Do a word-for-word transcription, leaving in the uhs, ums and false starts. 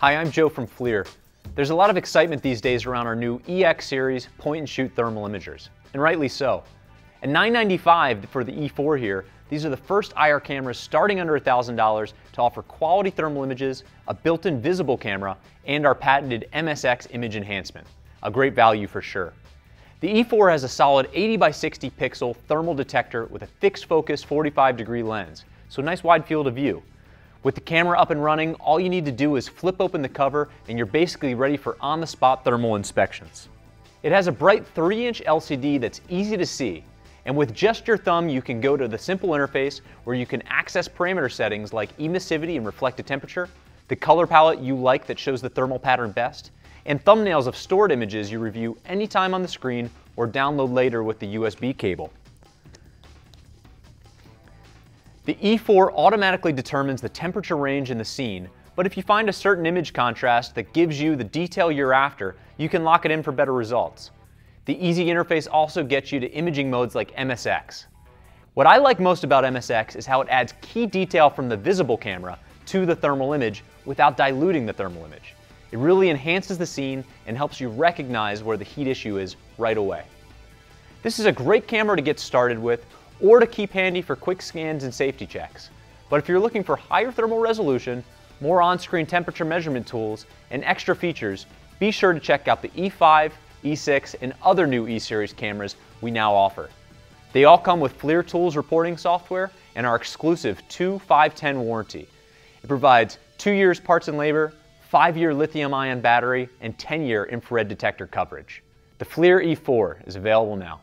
Hi, I'm Joe from FLIR. There's a lot of excitement these days around our new E X series point-and-shoot thermal imagers, and rightly so. At nine ninety-five dollars for the E four here, these are the first I R cameras starting under one thousand dollars to offer quality thermal images, a built-in visible camera, and our patented M S X image enhancement. A great value for sure. The E four has a solid eighty by sixty pixel thermal detector with a fixed focus forty-five degree lens, so nice wide field of view. With the camera up and running, all you need to do is flip open the cover and you're basically ready for on-the-spot thermal inspections. It has a bright three inch L C D that's easy to see, and with just your thumb you can go to the simple interface where you can access parameter settings like emissivity and reflected temperature, the color palette you like that shows the thermal pattern best, and thumbnails of stored images you review anytime on the screen or download later with the U S B cable. The E four automatically determines the temperature range in the scene, but if you find a certain image contrast that gives you the detail you're after, you can lock it in for better results. The easy interface also gets you to imaging modes like M S X. What I like most about M S X is how it adds key detail from the visible camera to the thermal image without diluting the thermal image. It really enhances the scene and helps you recognize where the heat issue is right away. This is a great camera to get started with, or to keep handy for quick scans and safety checks. But if you're looking for higher thermal resolution, more on-screen temperature measurement tools, and extra features, be sure to check out the E five, E six, and other new E series cameras we now offer. They all come with FLIR Tools reporting software and our exclusive two five ten warranty. It provides two years parts and labor, five year lithium-ion battery, and ten year infrared detector coverage. The FLIR E four is available now.